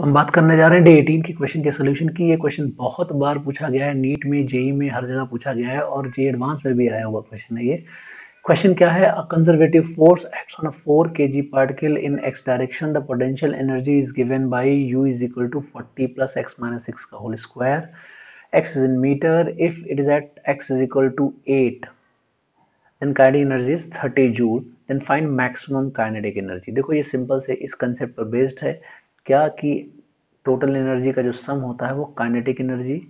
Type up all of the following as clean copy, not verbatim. हम बात करने जा रहे हैं डे 18 के क्वेश्चन के सोल्यूशन की। ये क्वेश्चन बहुत बार पूछा गया है, नीट में, जेई में, हर जगह पूछा गया है और जे एडवांस में भी आया हुआ क्वेश्चन है। ये क्वेश्चन क्या है? A conservative force acts on a 4 kg particle in x direction, the potential energy is given by U is equal to 40 + x - 6 2, x is in metre, if it is at x is equal to 8 then kinetic energy is 30 joule, then find maximum kinetic energy. देखो ये simple से इस concept पर based है क्या कि total energy का जो सम होता है वो काइनेटिक एनर्जी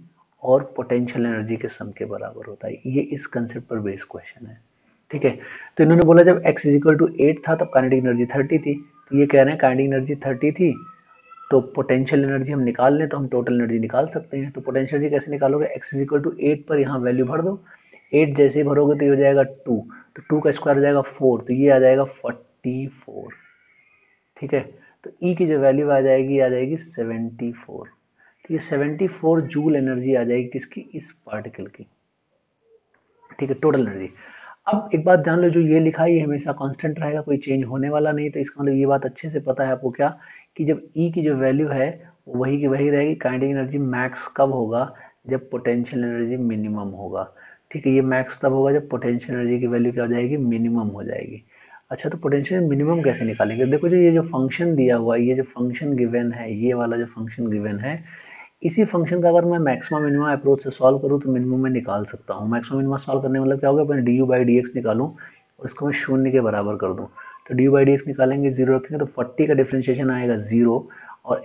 और पोटेंशियल एनर्जी के सम के बराबर होता है। ये इस कंसेप्ट पर बेस्ड क्वेश्चन है, ठीक है। तो इन्होंने बोला जब x इक्वल टू 8 था तब काइनेटिक एनर्जी 30 थी, तो ये कह रहे हैं काइनेटिक एनर्जी 30 थी तो पोटेंशियल एनर्जी हम निकाल लें तो हम टोटल एनर्जी निकाल सकते हैं। तो पोटेंशियल एनर्जी कैसे निकालोगे? x इक्वल टू 8 पर यहाँ वैल्यू भर दो, 8 जैसे ही भरोगे तो ये हो जाएगा 2, तो 2 का स्क्वायर हो जाएगा 4, तो ये आ जाएगा 44, ठीक है। तो E की जो वैल्यू आ जाएगी 74, तो ये 74 जूल एनर्जी आ जाएगी किसकी? इस पार्टिकल की, ठीक है, टोटल एनर्जी। अब एक बात जान लो, जो ये लिखा है ये हमेशा कांस्टेंट रहेगा, कोई चेंज होने वाला नहीं, तो इसका मतलब ये बात अच्छे से पता है आपको क्या कि जब E की जो वैल्यू है वो वही की वही रहेगी। काइनेटिक एनर्जी मैक्स कब होगा? जब पोटेंशियल एनर्जी मिनिमम होगा, ठीक है। ये मैक्स तब होगा जब पोटेंशियल एनर्जी की वैल्यू क्या हो जाएगी? मिनिमम हो जाएगी। अच्छा, तो पोटेंशियल मिनिमम कैसे निकालेंगे? देखो जो ये जो फंक्शन दिया हुआ है, ये जो फंक्शन गिवन है, ये वाला जो फंक्शन गिवन है, इसी फंक्शन का अगर मैं मैक्सिमा मिनिमा अप्रोच से सॉल्व करूँ तो मिनिमम मैं निकाल सकता हूँ। मैक्सिमा मिनिमा सॉल्व करने मतलब क्या होगा? मैं du/dx निकालूँ और इसको मैं 0 के बराबर कर दूँ, तो du/dx निकालेंगे, 0 रखेंगे तो 40 का डिफ्रेंशिएशन आएगा 0, और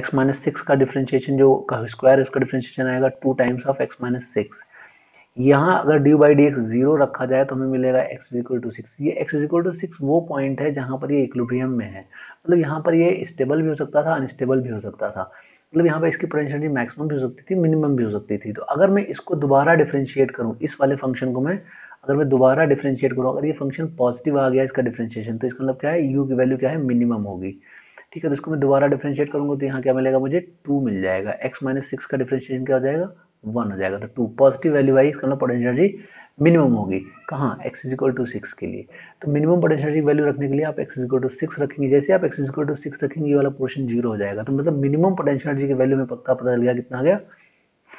x - 6 का डिफ्रेंशिएशन जो का स्क्वायर है उसका डिफ्रेंशिएशन आएगा 2 times of x - 6। यहाँ अगर du/dx 0 रखा जाए तो हमें मिलेगा x इक्वल टू 6। ये x इक्वल टू 6 वो पॉइंट है जहाँ पर ये इक्विलिब्रियम में है, मतलब यहाँ पर ये स्टेबल भी हो सकता था, अनस्टेबल भी हो सकता था, मतलब यहाँ पर इसकी पोटेंशियल एनर्जी मैक्सिमम भी हो सकती थी, मिनिमम भी हो सकती थी। तो अगर मैं इसको दोबारा डिफ्रेंशिएट करूँ, इस वाले फंक्शन को मैं दोबारा डिफ्रेंशिएट करूँ, अगर ये फंक्शन पॉजिटिव आ गया इसका डिफ्रेंशिएशन, तो इसका मतलब क्या है? u की वैल्यू क्या है? मिनिमम होगी, ठीक है। तो इसको मैं दोबारा डिफ्रेंशिएट करूँगा तो यहाँ क्या मिलेगा मुझे? 2 मिल जाएगा। x - 6 का डिफ्रेंशिएशन क्या हो जाएगा? 1 हो जाएगा, तो 2 पॉजिटिव वैल्यू आई, इसका मतलब पोटेंशियल एनर्जी मिनिमम होगी। कहाँ? x इक्वल टू 6 के लिए। तो मिनिमम पोटेंशियल एनर्जी वैल्यू रखने के लिए आप x इक्वल टू 6 रखेंगे, जैसे आप x इक्वल टू 6 रखेंगे ये वाला पोर्शन 0 हो जाएगा, तो मतलब मिनिमम पोटेंशियल एनर्जी की वैल्यू में पता चल गया कितना आ गया?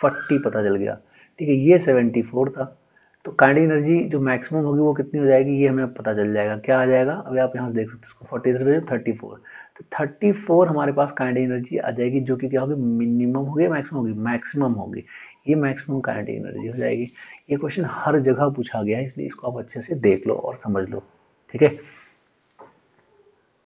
40 पता चल गया, ठीक है। ये 74 था, तो काइनेटिक एनर्जी जो मैक्सिमम होगी वो कितनी हो जाएगी ये हमें पता चल जाएगा, क्या आ जाएगा? अभी आप यहाँ से देख सकते हो 40 34, तो 34 हमारे पास काइनेटिक एनर्जी आ जाएगी, जो कि क्या होगी? मिनिमम होगी या मैक्सिमम होगी? मैक्सिमम होगी। ये मैक्सिमम काइनेटिक एनर्जी हो जाएगी। ये क्वेश्चन हर जगह पूछा गया है, इसलिए इसको आप अच्छे से देख लो और समझ लो, ठीक है।